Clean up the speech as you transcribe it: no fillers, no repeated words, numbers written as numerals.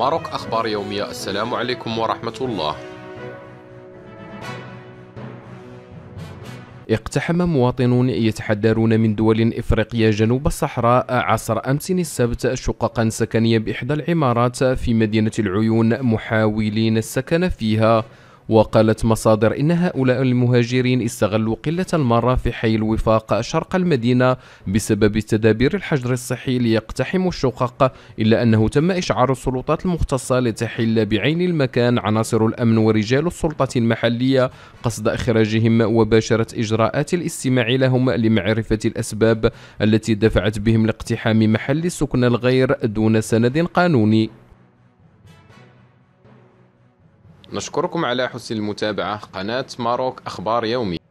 ماروك أخبار يومية. السلام عليكم ورحمة الله. اقتحم مواطنون يتحدرون من دول إفريقية جنوب الصحراء عصر أمس السبت شققا سكنية بإحدى العمارات في مدينة العيون محاولين السكن فيها. وقالت مصادر إن هؤلاء المهاجرين استغلوا قلة المرة في حي الوفاق شرق المدينة بسبب تدابير الحجر الصحي ليقتحموا الشقق، إلا أنه تم إشعار السلطات المختصة لتحل بعين المكان عناصر الأمن ورجال السلطة المحلية قصد إخراجهم وباشرة إجراءات الاستماع لهم لمعرفة الأسباب التي دفعت بهم لاقتحام محل السكن الغير دون سند قانوني. نشكركم على حسن المتابعة. قناة ماروك أخبار يومي.